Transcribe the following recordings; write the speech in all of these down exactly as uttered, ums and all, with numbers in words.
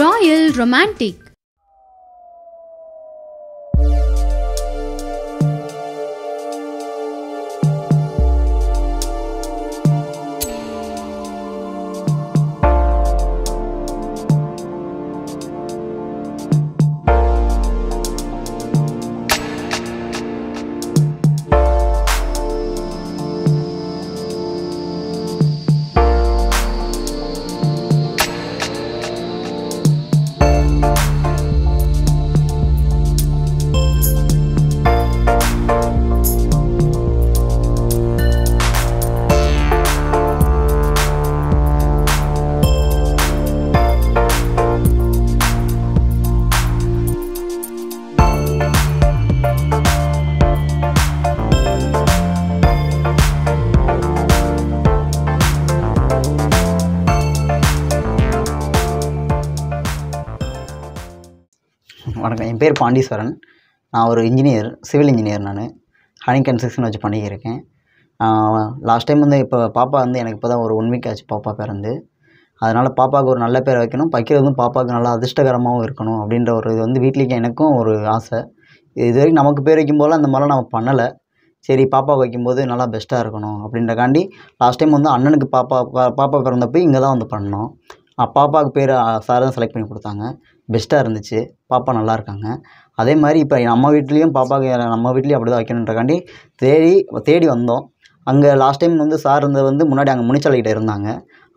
Royal Romantic. வணக்கம், என் பேர் பாண்டீஸ்வரன். நான் ஒரு இன்ஜினியர், சிவில் இன்ஜினியர். நான் ஹனி கன்ஸ்ட்ரக்ஷன் வச்சு பண்ணிக்கிருக்கேன். லாஸ்ட் டைம் வந்து இப்போ பாப்பா வந்து எனக்கு இப்போ தான் ஒரு ஒன் வீக் ஆச்சு பாப்பா பிறந்து. அதனால் பாப்பாவுக்கு ஒரு நல்ல பேர் வைக்கணும், வைக்கிறதும் பாப்பாவுக்கு நல்லா அதிர்ஷ்டகரமாகவும் இருக்கணும் அப்படின்ற ஒரு இது வந்து வீட்லேயும் எனக்கும் ஒரு ஆசை. இது வரைக்கும் நமக்கு பேர் வைக்கும்போது அந்த மாதிரிலாம் நம்ம பண்ணலை. சரி, பாப்பா வைக்கும்போது நல்லா பெஸ்ட்டாக இருக்கணும் அப்படின்றக்காண்டி லாஸ்ட் டைம் வந்து அண்ணனுக்கு பாப்பா பாப்பா பிறந்தப்போ இங்கே தான் வந்து பண்ணோம். பாப்பாவுக்கு பேர் சார் தான் செலக்ட் பண்ணி கொடுத்தாங்க. பெஸ்ட்டாக இருந்துச்சு, பாப்பா நல்லா இருக்காங்க. அதே மாதிரி இப்போ நம்ம வீட்லேயும் பாப்பாவுக்கு நம்ம வீட்லேயும் அப்படி தான் வைக்கணுன்றக்காண்டி தேடி தேடி வந்தோம். அங்கே லாஸ்ட் டைம் வந்து சார் இருந்தது வந்து முன்னாடி அங்கே முனிச்சாலைக்கிட்ட இருந்தாங்க.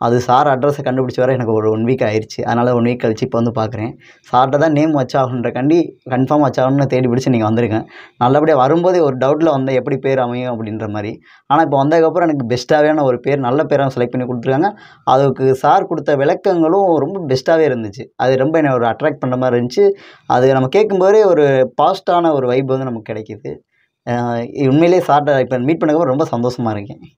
அது சார் அட்ரஸை கண்டுபிடிச்சி வர எனக்கு ஒரு ஒன் வீக் ஆயிடுச்சு. அதனால் ஒன் வீக் கழிச்சு இப்போ வந்து பார்க்குறேன். சார்கிட்ட தான் நேம் வச்சாகணுன்றக்காண்டி கன்ஃபார்ம் வச்சாகணும்னு தேடி பிடிச்சி நீங்கள் வந்திருக்கேன். நல்லபடியாக வரும்போதே ஒரு டவுட்டில் வந்தேன், எப்படி பேர் அமையும் அப்படின்ற மாதிரி. ஆனால் இப்போ வந்ததுக்கப்புறம் எனக்கு பெஸ்ட்டாகவேன ஒரு பேர், நல்ல பேராக செலக்ட் பண்ணி கொடுத்துருக்காங்க. அதுக்கு சார் கொடுத்த விளக்கங்களும் ரொம்ப பெஸ்ட்டாகவே இருந்துச்சு. அது ரொம்ப என்னை ஒரு அட்ராக்ட் பண்ணுற மாதிரி இருந்துச்சு. அது நம்ம கேட்கும்போதே ஒரு பாசிட்டிவான ஒரு வைப் வந்து நமக்கு கிடைக்கிது. உண்மையிலே சார்கிட்ட இப்போ மீட் பண்ணதுக்கப்புறம் ரொம்ப சந்தோஷமாக இருக்கேன்.